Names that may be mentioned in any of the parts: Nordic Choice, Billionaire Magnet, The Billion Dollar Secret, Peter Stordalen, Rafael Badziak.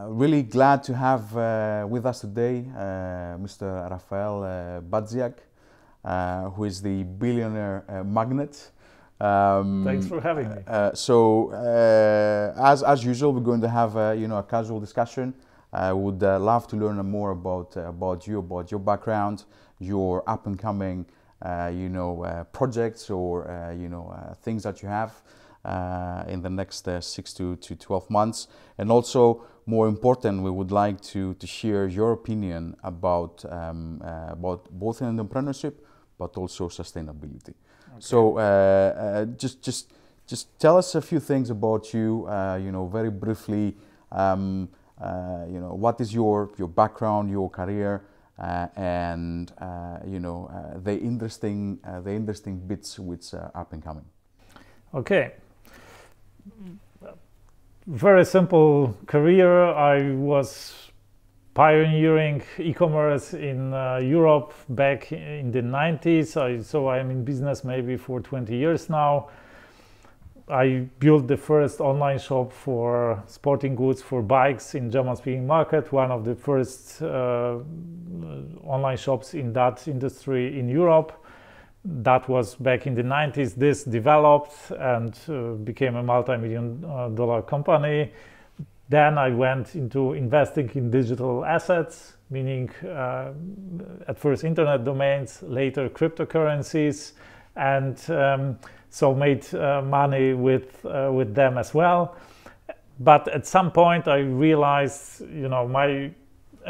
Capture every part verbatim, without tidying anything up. Uh, really glad to have uh, with us today uh, Mister Rafael uh, Badziak, uh, who is the billionaire uh, magnate. Um, Thanks for having me. Uh, so, uh, as as usual, we're going to have uh, you know a casual discussion. I would uh, love to learn more about uh, about you, about your background, your up and coming uh, you know uh, projects or uh, you know uh, things that you have uh, in the next uh, six to to twelve months, and also more important, we would like to to hear your opinion about um, uh, about both entrepreneurship but also sustainability. Okay. So uh, uh, just just just tell us a few things about you. Uh, you know, very briefly. Um, Uh, you know, what is your your background, your career, uh, and uh, you know uh, the interesting uh, the interesting bits which are up and coming. Okay, very simple career. I was pioneering e-commerce in uh, Europe back in the nineties. I, so I'm in business maybe for twenty years now. I built the first online shop for sporting goods for bikes in German-speaking market, one of the first uh, online shops in that industry in Europe. That was back in the nineties. This developed and uh, became a multi-million uh, dollar company. Then I went into investing in digital assets, meaning uh, at first internet domains, later cryptocurrencies, and um, so made uh, money with uh, with them as well. But at some point I realized, you know, my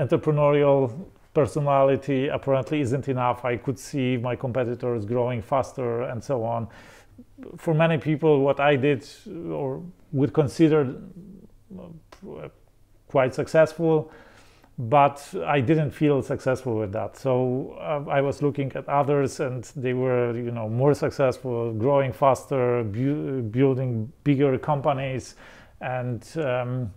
entrepreneurial personality apparently isn't enough. I could see my competitors growing faster and so on. For many people, what I did or would consider quite successful, but I didn't feel successful with that. So uh, I was looking at others and they were, you know, more successful, growing faster, bu building bigger companies. And um,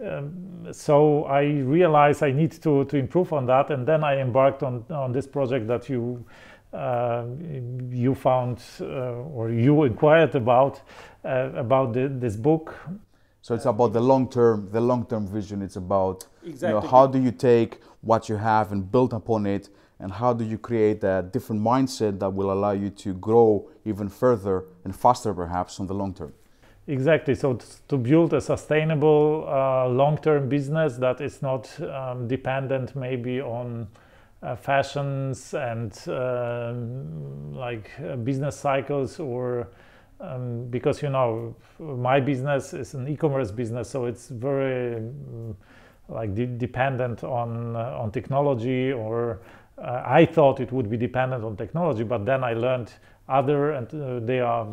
um, so I realized I need to, to improve on that. And then I embarked on, on this project that you, uh, you found uh, or you inquired about, uh, about the, this book. So it's about the long-term, the long-term vision. It's about, exactly, you know, how do you take what you have and build upon it, and how do you create a different mindset that will allow you to grow even further and faster, perhaps, on the long term. Exactly. So to build a sustainable, uh, long-term business that is not um, dependent, maybe on uh, fashions and uh, like uh, business cycles or. Um, because, you know, my business is an e-commerce business, so it's very um, like de dependent on uh, on technology, or uh, I thought it would be dependent on technology, but then I learned other, and uh, they are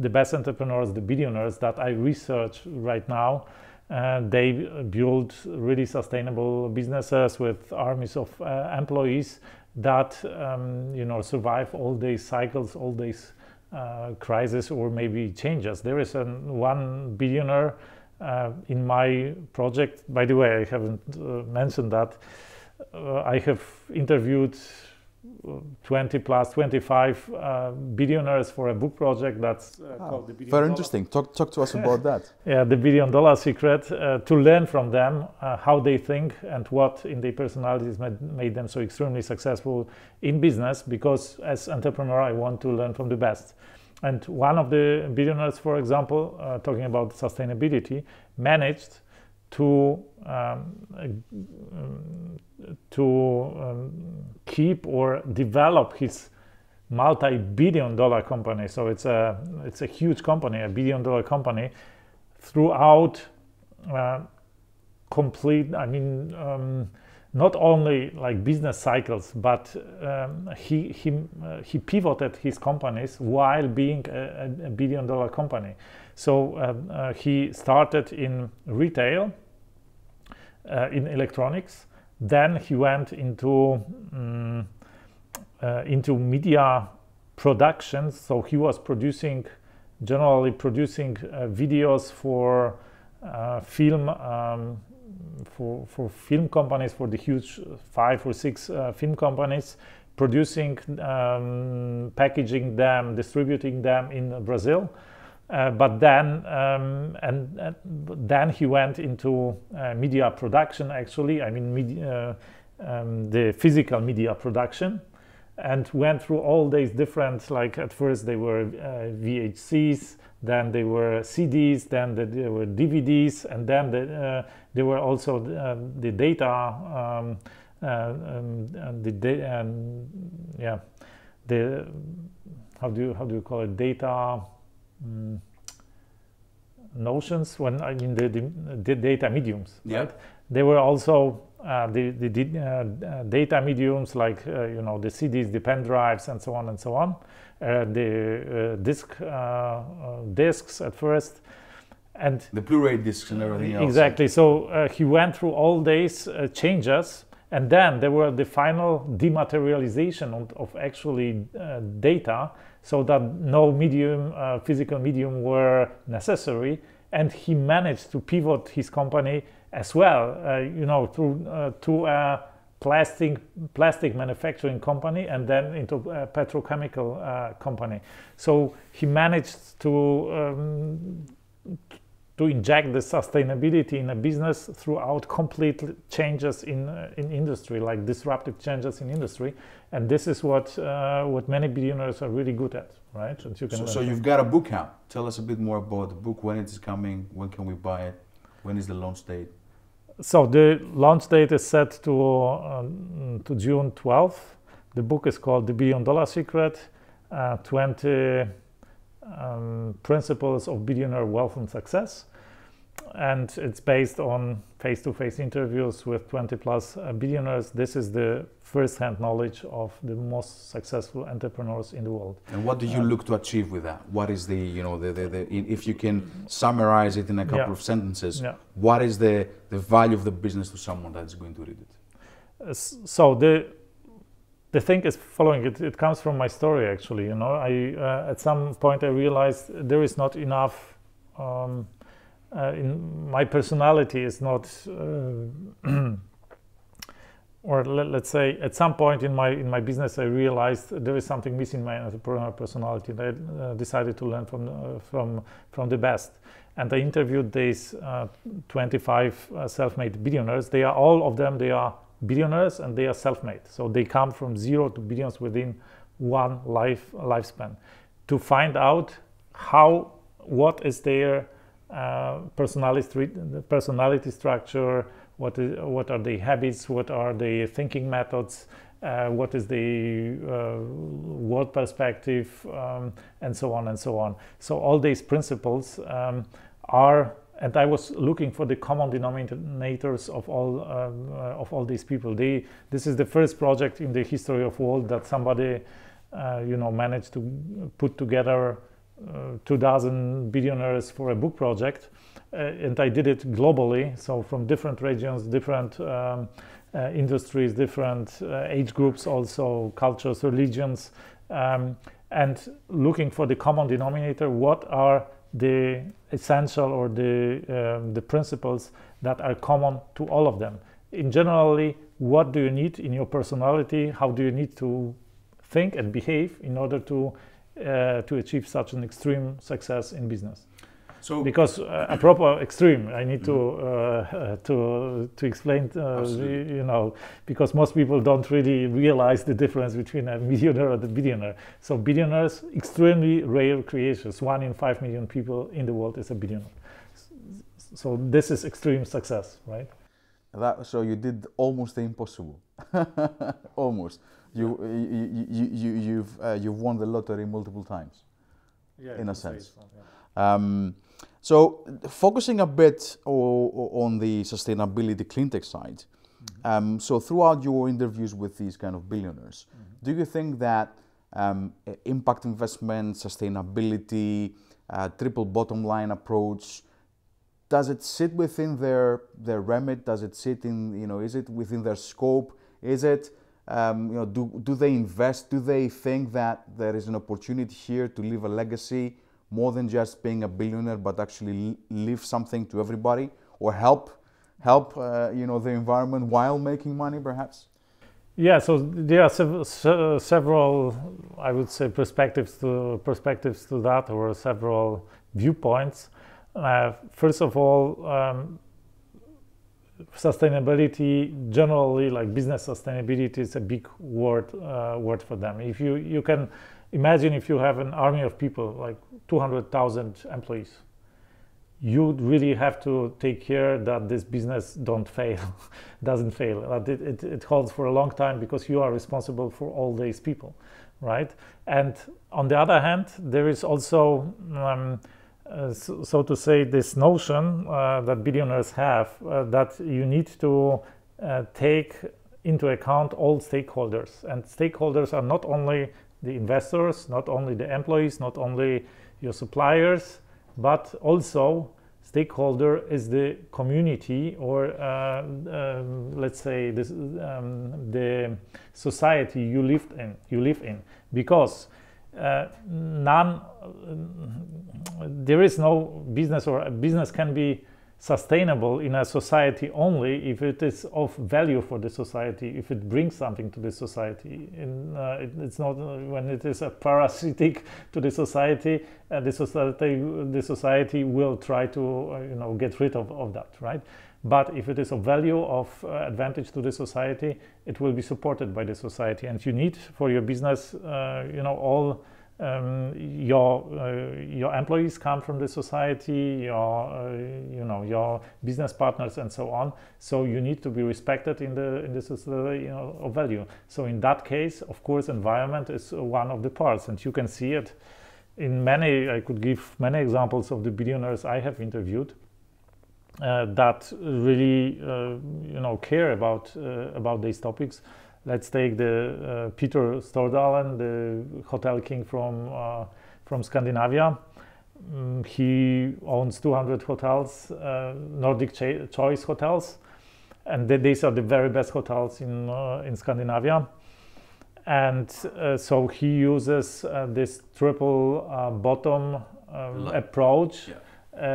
the best entrepreneurs, the billionaires that I research right now. Uh, they build really sustainable businesses with armies of uh, employees that um, you know, survive all these cycles, all these. Uh, crisis or maybe changes. There is an one billionaire uh, in my project. By the way, I haven't uh, mentioned that uh, I have interviewed twenty plus twenty-five uh, billionaires for a book project that's uh, oh, called The Billion Dollar Secret. Very interesting. Talk, talk to us about that. Yeah, The Billion Dollar Secret, uh, to learn from them uh, how they think and what in their personalities made, made them so extremely successful in business, because as entrepreneur I want to learn from the best. And one of the billionaires, for example, uh, talking about sustainability, managed to um, to um, keep or develop his multi-billion dollar company. So it's a it's a huge company, a billion dollar company, throughout uh, complete, I mean, um, not only like business cycles, but um, he he uh, he pivoted his companies while being a, a billion dollar company. So um, uh, he started in retail, uh, in electronics. Then he went into um, uh, into media production. So he was producing, generally producing uh, videos for uh, film. Um, For, for film companies, for the huge five or six uh, film companies, producing, um, packaging them, distributing them in Brazil. Uh, but then, um, and uh, then he went into uh, media production. Actually, I mean, media, uh, um, the physical media production, and went through all these different. Like at first, they were uh, V H Cs, then they were C Ds, then the, there were D V Ds, and then the, uh, there were also the, uh, the data, um, uh, um, and the da um, yeah, the how do you, how do you call it data. Mm. Notions when I mean the, the, the data mediums, yeah. Right? They were also uh, the, the, the uh, data mediums like uh, you know the C Ds, the pen drives, and so on and so on. Uh, the uh, disc uh, uh, discs at first, and the Blu-ray discs and everything else. Exactly. So uh, he went through all these uh, changes, and then there were the final dematerialization of, of actually uh, data. So that no medium, uh, physical medium were necessary, and he managed to pivot his company as well, uh, you know, through, uh, to a plastic, plastic manufacturing company and then into a petrochemical uh, company. So he managed to, um, to inject the sustainability in a business throughout complete changes in, uh, in industry, like disruptive changes in industry. And this is what uh, what many billionaires are really good at, right? And you can so, so you've got a book out. Tell us a bit more about the book, when it is coming, when can we buy it, when is the launch date? So the launch date is set to, um, to June twelfth. The book is called The Billion Dollar Secret, uh, twenty um, Principles of Billionaire Wealth and Success. And it's based on face-to-face interviews with twenty plus uh, billionaires. This is the first-hand knowledge of the most successful entrepreneurs in the world. And what do you uh, look to achieve with that? What is the, you know, the, the, the if you can summarize it in a couple yeah. of sentences, yeah. what is the, the value of the business to someone that's going to read it? Uh, so the, the thing is following, it, it comes from my story, actually. You know, I, uh, at some point I realized there is not enough um, Uh, in my personality is not, uh, or let, let's say, at some point in my in my business, I realized there is something missing in my entrepreneurial personality. I uh, decided to learn from uh, from from the best, and I interviewed these uh, twenty-five uh, self-made billionaires. They are all of them. They are billionaires and they are self-made. So they come from zero to billions within one life lifespan. To find out how what is their Uh, personality, personality structure, what, is, what are the habits, what are the thinking methods, uh, what is the uh, world perspective, um, and so on and so on. So all these principles um, are, and I was looking for the common denominators of all, um, uh, of all these people. They, this is the first project in the history of the world that somebody uh, you know, managed to put together Uh, two dozen billionaires for a book project, uh, and I did it globally, so from different regions, different um, uh, industries, different uh, age groups, also cultures, religions, um, and looking for the common denominator, what are the essential or the, um, the principles that are common to all of them. In generally, what do you need in your personality, how do you need to think and behave in order to Uh, to achieve such an extreme success in business. So because uh, a proper extreme, I need to uh, uh, to to explain, uh, you know, because most people don't really realize the difference between a millionaire and a billionaire. So billionaires, extremely rare creations. One in five million people in the world is a billionaire. So this is extreme success, right? That, so you did almost the impossible, almost. You, you, you, you, you've, uh, you've won the lottery multiple times, yeah, in a sense. So, yeah. um, so focusing a bit on the sustainability cleantech side, mm-hmm. um, so throughout your interviews with these kind of billionaires, mm-hmm. do you think that um, impact investment, sustainability, uh, triple bottom line approach, does it sit within their, their remit? Does it sit in, you know, is it within their scope? Is it... Um, you know, do, do they invest? Do they think that there is an opportunity here to leave a legacy more than just being a billionaire, but actually leave something to everybody or help, help uh, you know, the environment while making money, perhaps? Yeah, so there are sev se several, I would say, perspectives to perspectives to that, or several viewpoints. Uh, first of all, um, sustainability generally, like business sustainability, is a big word uh, word for them. If you you can imagine, if you have an army of people, like two hundred thousand employees, you really have to take care that this business don't fail, doesn't fail, that it, it, it holds for a long time, because you are responsible for all these people, right? And on the other hand, there is also, um, uh, so, so to say, this notion uh, that billionaires have, uh, that you need to uh, take into account all stakeholders. And stakeholders are not only the investors, not only the employees, not only your suppliers, but also stakeholder is the community, or uh, um, let's say this, um, the society you live in, you live in, because uh, none, uh, there is no business, or a business can be sustainable in a society only if it is of value for the society, if it brings something to the society. And uh, it, it's not uh, when it is a parasitic to the society, uh, the society the society will try to uh, you know, get rid of, of that, right? But if it is of value, of uh, advantage to the society, it will be supported by the society. And you need for your business, uh, you know, all Um, your uh, your employees come from the society, your uh, you know, your business partners, and so on. So you need to be respected in the in the society, you know, of value. So in that case, of course, environment is one of the parts, and you can see it in many. I could give many examples of the billionaires I have interviewed uh, that really uh, you know, care about uh, about these topics. Let's take the uh, Peter Stordalen, the hotel king from uh, from Scandinavia. Um, he owns two hundred hotels, uh, Nordic Choice hotels, and th these are the very best hotels in uh, in Scandinavia. And uh, so he uses uh, this triple uh, bottom um, approach yeah.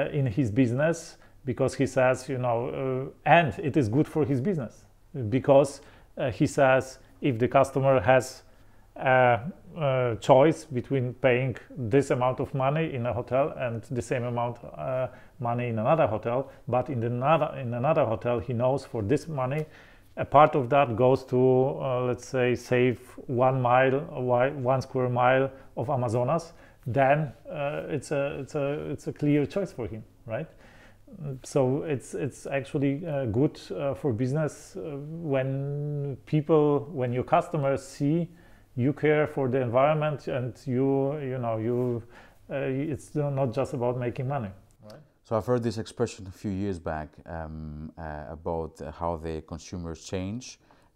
uh, in his business, because he says, you know, uh, and it is good for his business, because Uh, he says, if the customer has a, a choice between paying this amount of money in a hotel and the same amount of uh, money in another hotel, but in another in another hotel, he knows for this money, a part of that goes to, uh, let's say, save one mile, one square mile of Amazonas, then uh, it's a it's a it's a clear choice for him, right? So it's it's actually uh, good uh, for business uh, when people, when your customers see you care for the environment, and you you know you uh, it's not just about making money. Right? So I've heard this expression a few years back um, uh, about how the consumers change,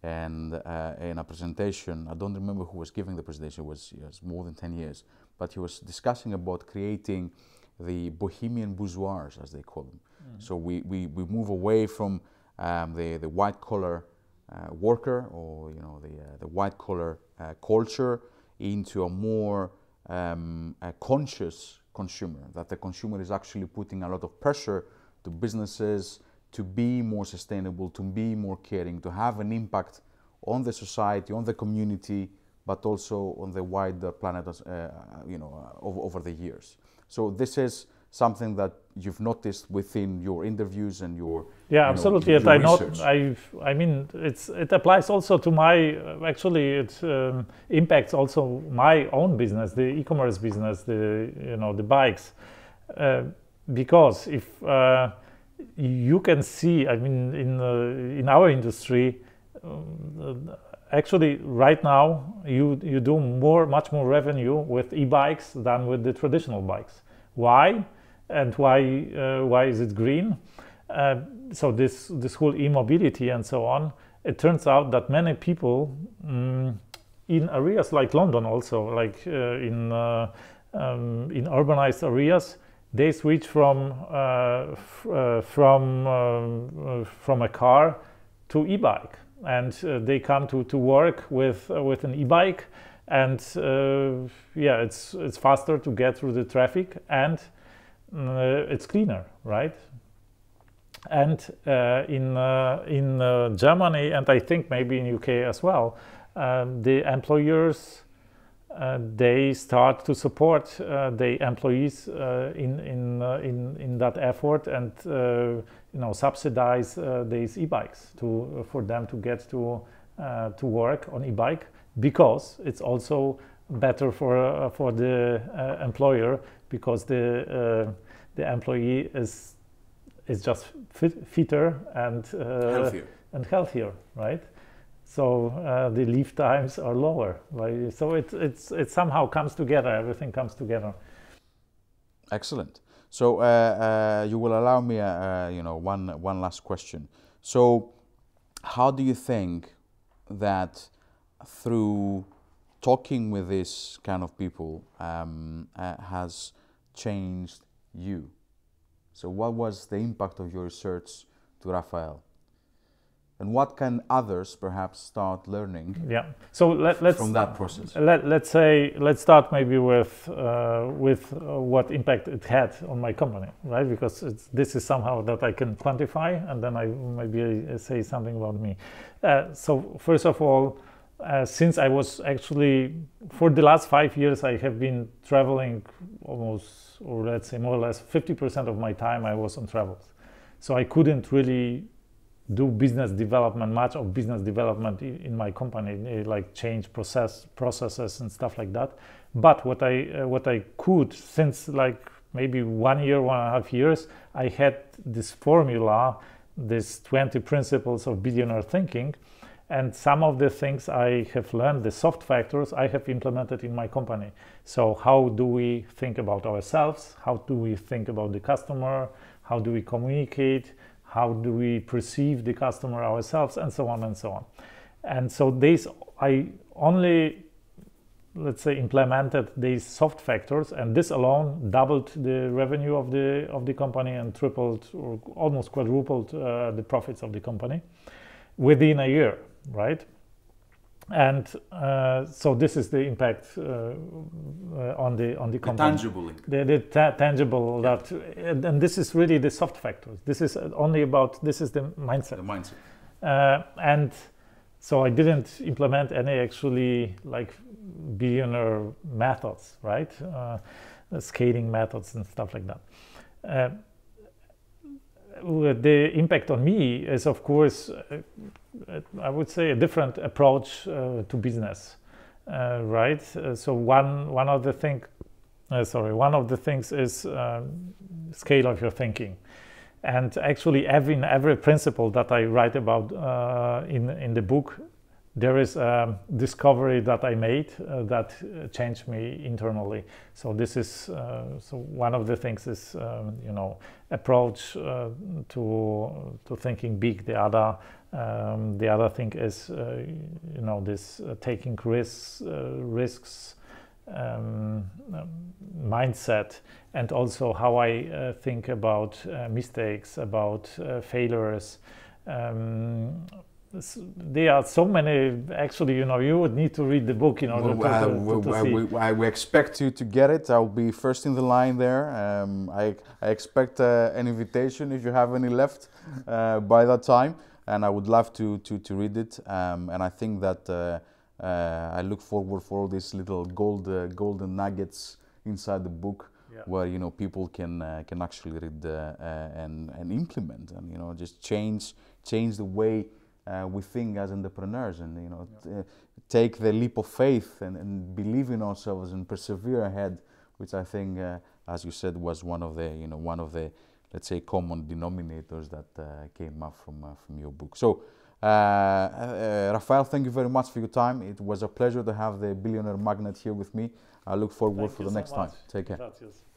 and uh, in a presentation, I don't remember who was giving the presentation. It was, it was more than ten years, but he was discussing about creating the bohemian bourgeois, as they call them. Mm. So we, we, we move away from um, the, the white-collar uh, worker, or you know, the, uh, the white-collar uh, culture, into a more um, a conscious consumer, that the consumer is actually putting a lot of pressure to businesses to be more sustainable, to be more caring, to have an impact on the society, on the community, but also on the wider planet, uh, you know, uh, over, over the years. So this is something that you've noticed within your interviews and your yeah, you know, absolutely. Your I not. I I mean, it's it applies also to my. Actually, it um, impacts also my own business, the e-commerce business, the you know the bikes, uh, because if uh, you can see, I mean, in uh, in our industry. Um, uh, Actually, right now, you, you do more, much more revenue with e-bikes than with the traditional bikes. Why? And why, uh, why is it green? Uh, so this, this whole e-mobility and so on, it turns out that many people um, in areas like London also, like uh, in, uh, um, in urbanized areas, they switch from, uh, f uh, from, uh, from a car to e-bike. And uh, they come to to work with uh, with an e-bike, and uh, yeah, it's it's faster to get through the traffic, and uh, it's cleaner, right? and uh, in uh, in uh, Germany, and I think maybe in U K as well, um, the employers uh, they start to support uh, the employees uh, in in uh, in in that effort, and uh, you know, subsidize uh, these e-bikes to for them to get to uh, to work on e-bike, because it's also better for uh, for the uh, employer, because the uh, the employee is is just fit, fitter and uh, healthier. and healthier, right? So uh, the leave times are lower, right? So it it's it somehow comes together. Everything comes together. Excellent. So uh, uh, you will allow me, uh, you know, one one last question. So how do you think that through talking with this kind of people um, uh, has changed you? So what was the impact of your research to Rafael? And what can others perhaps start learning? Yeah. So let, let's from that process. Let, let's say let's start maybe with uh, with uh, what impact it had on my company, right? Because it's, this is somehow that I can quantify, and then I maybe say something about me. Uh, so first of all, Uh, since I was actually, for the last five years, I have been traveling almost, or let's say more or less fifty percent of my time I was on travels. So I couldn't really do business development, much of business development in my company, like change process, processes and stuff like that. But what I, uh, what I could, since like maybe one year, one and a half years, I had this formula, this twenty principles of billionaire thinking. And some of the things I have learned, the soft factors, I have implemented in my company. So how do we think about ourselves? How do we think about the customer? How do we communicate? How do we perceive the customer ourselves? And so on and so on. And so these, I only, let's say, implemented these soft factors, and this alone doubled the revenue of the, of the company and tripled or almost quadrupled uh, the profits of the company within a year. Right, and uh, so this is the impact uh, on the on the, the company. Tangible, the, the ta tangible yeah. that, and, and this is really the soft factors. This is only about this is the mindset. The mindset, uh, and so I didn't implement any actually like billionaire methods, right? Uh, scaling methods and stuff like that. Uh, the impact on me is, of course, uh, I would say a different approach uh, to business, uh, right? Uh, so one one of the thing, uh, sorry, one of the things is uh, scale of your thinking, and actually every every principle that I write about uh, in in the book, there is a discovery that I made uh, that changed me internally. So this is uh, so one of the things is um, you know, approach uh, to to thinking big. The other um, the other thing is uh, you know, this uh, taking risks uh, risks um, um, mindset, and also how I uh, think about uh, mistakes, about uh, failures. Um, There are so many, actually, you know, you would need to read the book in order well, to, to, to, to I, see. We, I, we expect you to get it. I'll be first in the line there. Um, I, I expect uh, an invitation, if you have any left, uh, by that time. And I would love to, to, to read it. Um, and I think that uh, uh, I look forward for all these little gold, uh, golden nuggets inside the book, yeah, where, you know, people can, uh, can actually read uh, uh, and, and implement and, you know, just change, change the way Uh, we think as entrepreneurs, and you know, yeah, uh, take the leap of faith and, and believe in ourselves and persevere ahead, which I think, uh, as you said, was one of the, you know, one of the, let's say, common denominators that uh, came up from uh, from your book. So, uh, uh, Rafael, thank you very much for your time. It was a pleasure to have the billionaire magnet here with me. I look forward thank for the so next much. time. Take care. Gracias.